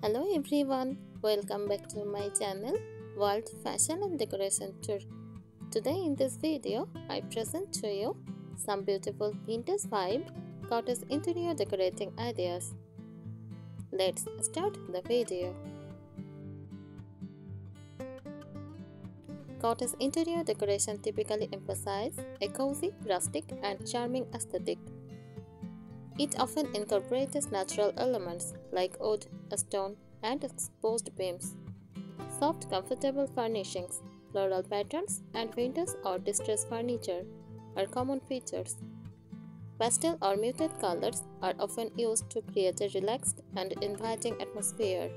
Hello everyone, welcome back to my channel World Fashion and Decoration Tour. Today in this video I present to you some beautiful vintage vibe cottage interior decorating ideas. Let's start the video. Cottage interior decoration typically emphasizes a cozy, rustic and charming aesthetic. It often incorporates natural elements like wood, stone, and exposed beams, soft, comfortable furnishings, floral patterns, and vintage or distressed furniture are common features. Pastel or muted colors are often used to create a relaxed and inviting atmosphere.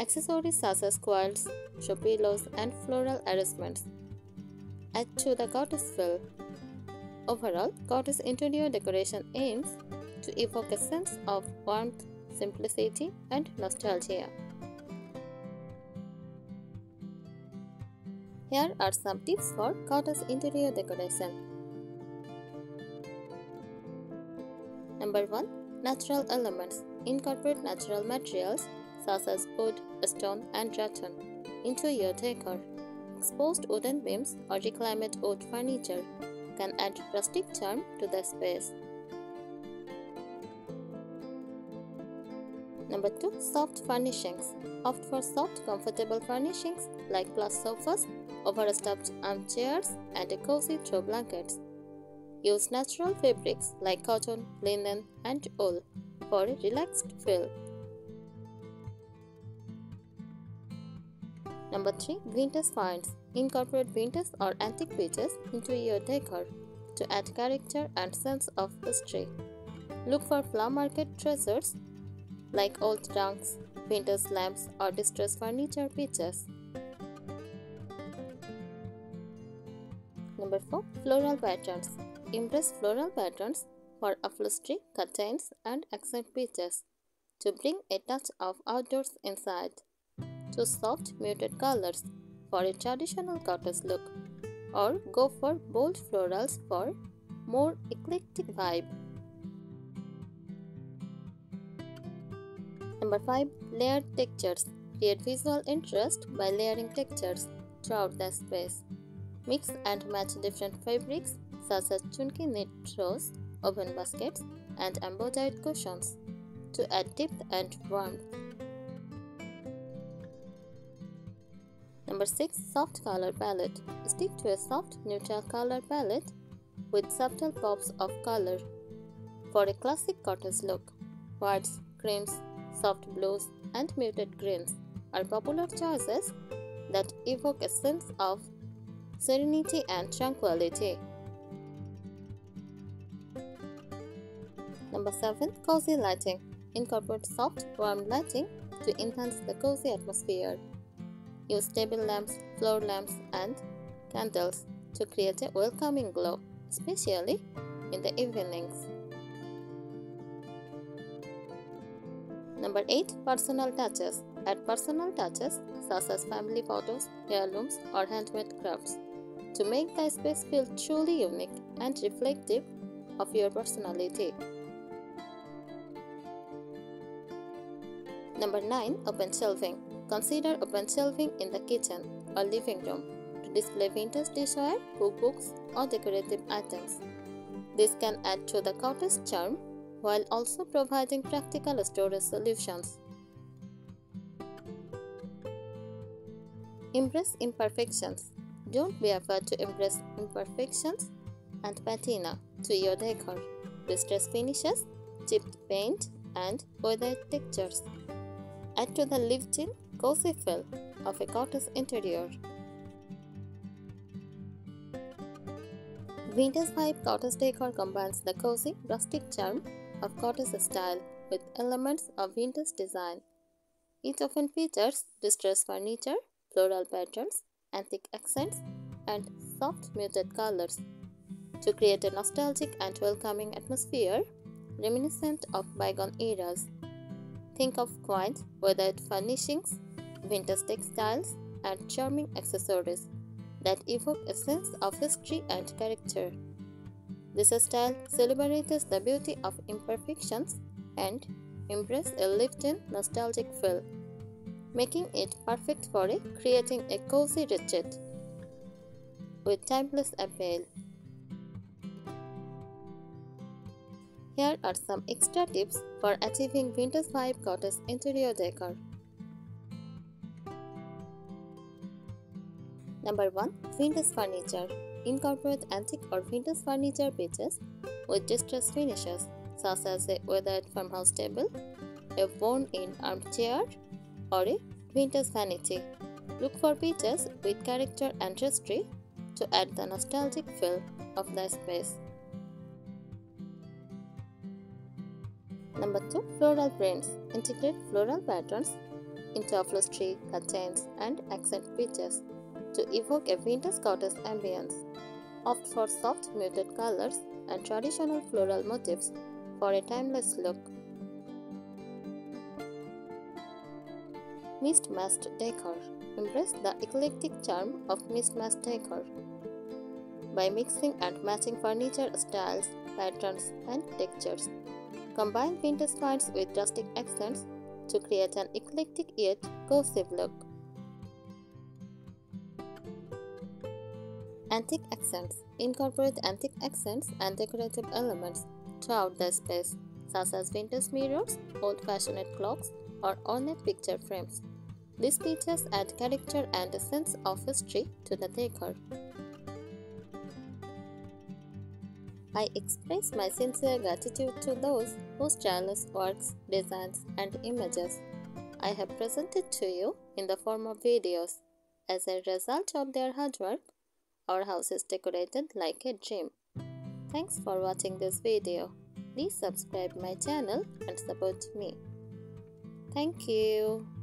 Accessories such as quilts, show pillows, and floral arrangements add to the cottage feel. Overall, cottage interior decoration aims to evoke a sense of warmth, simplicity, and nostalgia. Here are some tips for cottage interior decoration. Number 1. Natural elements. Incorporate natural materials such as wood, stone, and rattan into your decor. Exposed wooden beams or reclaimed wood furniture can add rustic charm to the space. Number 2. Soft furnishings. Opt for soft, comfortable furnishings like plush sofas, overstuffed armchairs, and cozy throw blankets. Use natural fabrics like cotton, linen, and wool for a relaxed feel. Number 3. Vintage finds. Incorporate vintage or antique pieces into your decor to add character and sense of history. Look for flea market treasures like old trunks, vintage lamps, or distressed furniture pieces. Number 4. Floral patterns. Embrace floral patterns for upholstery, curtains, and accent pieces to bring a touch of outdoors inside. To soft muted colors for a traditional cottage look, or go for bold florals for more eclectic vibe. Number 5. Layered textures. Create visual interest by layering textures throughout the space. Mix and match different fabrics such as chunky knit throws, open baskets, and embroidered cushions to add depth and warmth. Number 6. Soft color palette. Stick to a soft, neutral color palette with subtle pops of color for a classic cottage look. Whites, creams, soft blues, and muted greens are popular choices that evoke a sense of serenity and tranquility. Number 7. Cozy lighting. Incorporate soft, warm lighting to enhance the cozy atmosphere. Use table lamps, floor lamps, and candles to create a welcoming glow, especially in the evenings. Number 8. Personal touches. Add personal touches such as family photos, heirlooms, or handmade crafts to make the space feel truly unique and reflective of your personality. Number 9. Open shelving. Consider open shelving in the kitchen or living room to display vintage dishware, cookbooks, or decorative items. This can add to the cottage charm while also providing practical storage solutions. Embrace imperfections. Don't be afraid to embrace imperfections and patina to your decor. Distressed finishes, chipped paint, and weathered textures add to the lived-in, cozy feel of a cottage interior. Vintage vibe cottage decor combines the cozy, rustic charm of cottage style with elements of vintage design. It often features distressed furniture, floral patterns, antique accents, and soft muted colors to create a nostalgic and welcoming atmosphere reminiscent of bygone eras. Think of quaint, weathered furnishings, vintage textiles, and charming accessories that evoke a sense of history and character. This style celebrates the beauty of imperfections and impress a lived-in nostalgic feel, making it perfect for creating a cozy retreat with timeless appeal. Here are some extra tips for achieving vintage vibe cottage interior decor. Number 1. Vintage furniture. Incorporate antique or vintage furniture pieces with distressed finishes such as a weathered farmhouse table, a worn-in armchair, or a vintage vanity. Look for pieces with character and history to add the nostalgic feel of the space. Number 2. Floral prints. Integrate floral patterns into upholstery, curtains, and accent pieces to evoke a vintage cottage ambience. Opt for soft muted colors and traditional floral motifs for a timeless look. Mismatched decor. Embrace the eclectic charm of mismatched decor by mixing and matching furniture styles, patterns, and textures. Combine vintage finds with rustic accents to create an eclectic yet cozy look. Antique accents. Incorporate antique accents and decorative elements throughout the space, such as vintage mirrors, old-fashioned clocks, or ornate picture frames. These features add character and a sense of history to the decor. I express my sincere gratitude to those whose tireless works, designs, and images I have presented to you in the form of videos. As a result of their hard work, our house is decorated like a dream. Thanks for watching this video. Please subscribe my channel and support me. Thank you.